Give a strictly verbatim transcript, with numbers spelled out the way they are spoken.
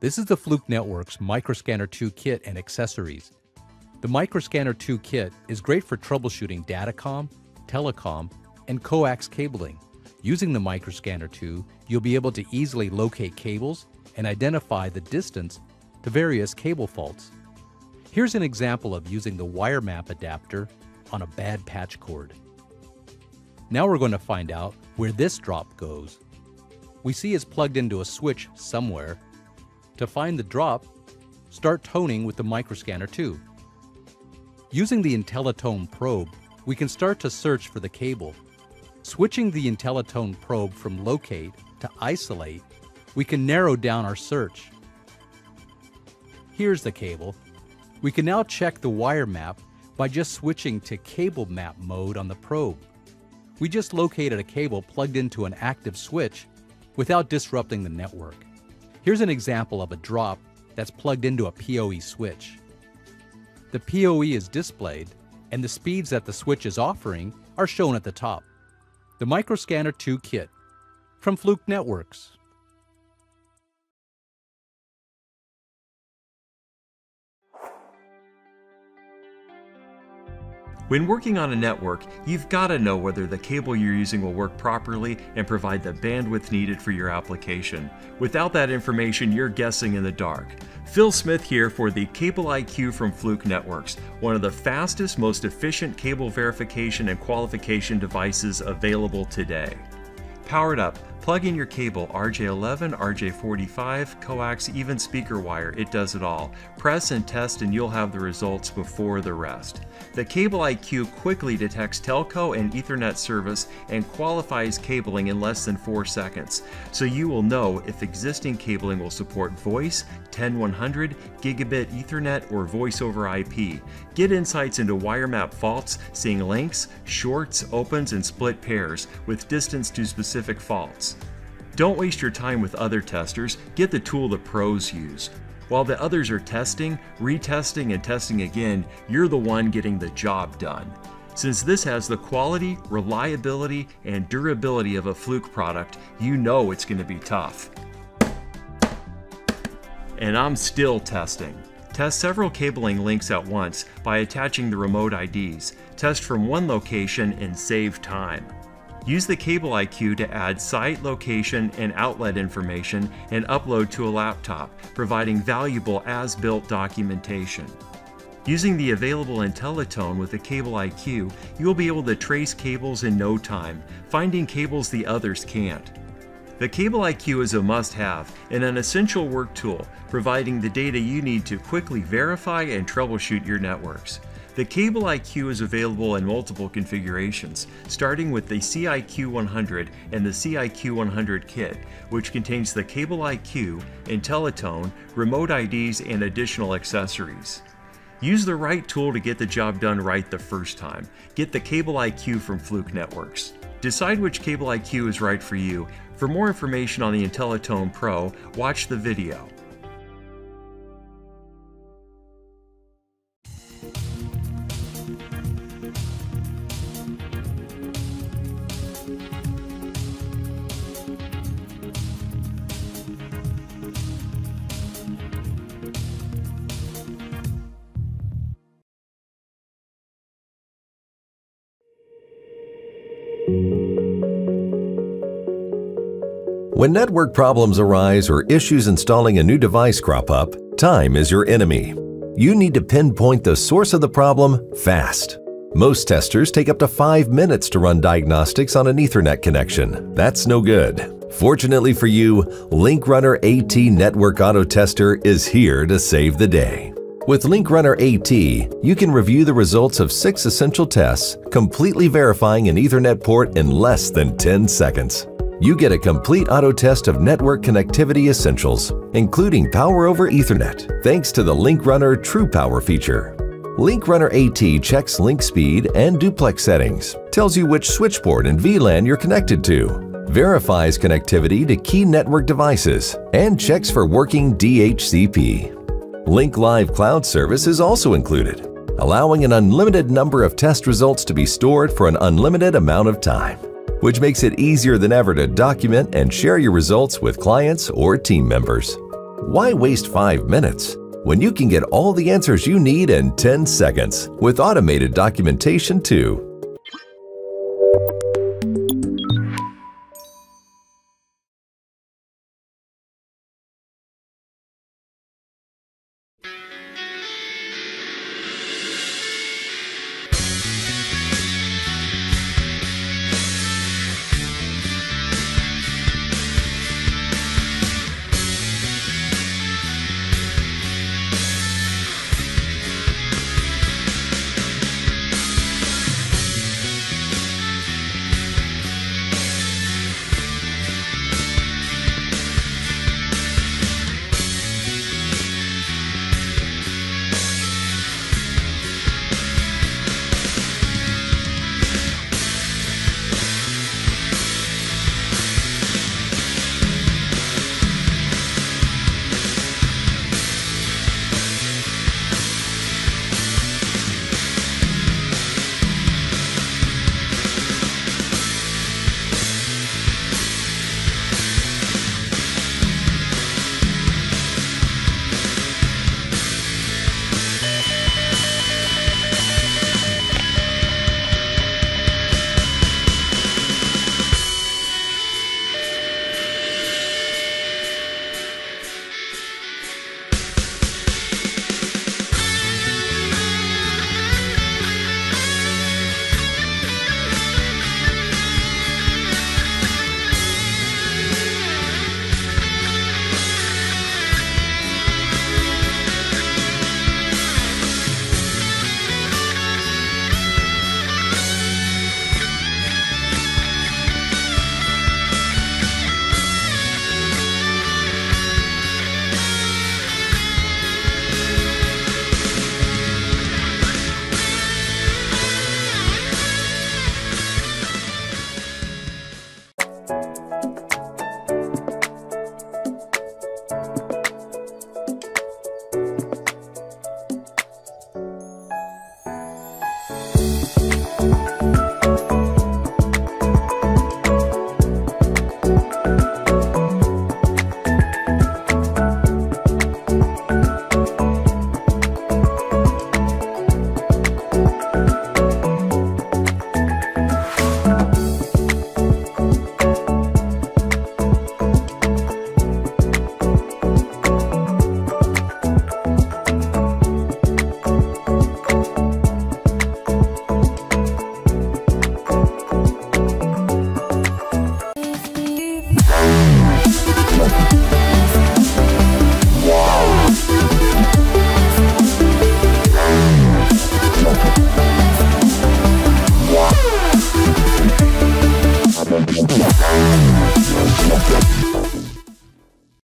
This is the Fluke Networks MicroScanner two kit and accessories. The MicroScanner two kit is great for troubleshooting datacom, telecom, and coax cabling. Using the MicroScanner two, you'll be able to easily locate cables and identify the distance to various cable faults. Here's an example of using the WireMap adapter on a bad patch cord. Now we're going to find out where this drop goes. We see it's plugged into a switch somewhere. To find the drop, start toning with the MicroScanner two. Using the IntelliTone probe, we can start to search for the cable. Switching the IntelliTone probe from locate to isolate, we can narrow down our search. Here's the cable. We can now check the wire map by just switching to cable map mode on the probe. We just located a cable plugged into an active switch without disrupting the network. Here's an example of a drop that's plugged into a P O E switch. The P O E is displayed, and the speeds that the switch is offering are shown at the top. The MicroScanner two kit from Fluke Networks. When working on a network, you've got to know whether the cable you're using will work properly and provide the bandwidth needed for your application. Without that information, you're guessing in the dark. Phil Smith here for the Cable I Q from Fluke Networks, one of the fastest, most efficient cable verification and qualification devices available today. Powered up, plug in your cable, R J eleven, R J forty-five, coax, even speaker wire, it does it all. Press and test and you'll have the results before the rest. The Cable I Q quickly detects telco and Ethernet service and qualifies cabling in less than four seconds, so you will know if existing cabling will support voice, ten one hundred, gigabit Ethernet, or voice over I P. Get insights into WireMap faults, seeing links, shorts, opens, and split pairs with distance to specific faults. Don't waste your time with other testers, get the tool the pros use. While the others are testing, retesting, and testing again, you're the one getting the job done. Since this has the quality, reliability, and durability of a Fluke product, you know it's going to be tough. And I'm still testing. Test several cabling links at once by attaching the remote I Ds. Test from one location and save time. Use the Cable I Q to add site, location, and outlet information and upload to a laptop, providing valuable as-built documentation. Using the available IntelliTone with the Cable I Q, you'll be able to trace cables in no time, finding cables the others can't. The Cable I Q is a must-have and an essential work tool, providing the data you need to quickly verify and troubleshoot your networks. The Cable I Q is available in multiple configurations, starting with the C I Q one hundred and the C I Q one hundred kit, which contains the Cable I Q, IntelliTone, remote I Ds, and additional accessories. Use the right tool to get the job done right the first time. Get the Cable I Q from Fluke Networks. Decide which Cable I Q is right for you. For more information on the IntelliTone Pro, watch the video. When network problems arise or issues installing a new device crop up, time is your enemy. You need to pinpoint the source of the problem fast. Most testers take up to five minutes to run diagnostics on an Ethernet connection. That's no good. Fortunately for you, LinkRunner A T Network Auto Tester is here to save the day. With LinkRunner A T, you can review the results of six essential tests, completely verifying an Ethernet port in less than ten seconds. You get a complete auto test of network connectivity essentials, including power over Ethernet, thanks to the LinkRunner True Power feature. LinkRunner A T checks link speed and duplex settings, tells you which switchboard and V LAN you're connected to, verifies connectivity to key network devices, and checks for working D H C P. Link Live Cloud Service is also included, allowing an unlimited number of test results to be stored for an unlimited amount of time, which makes it easier than ever to document and share your results with clients or team members. Why waste five minutes when you can get all the answers you need in ten seconds with automated documentation too?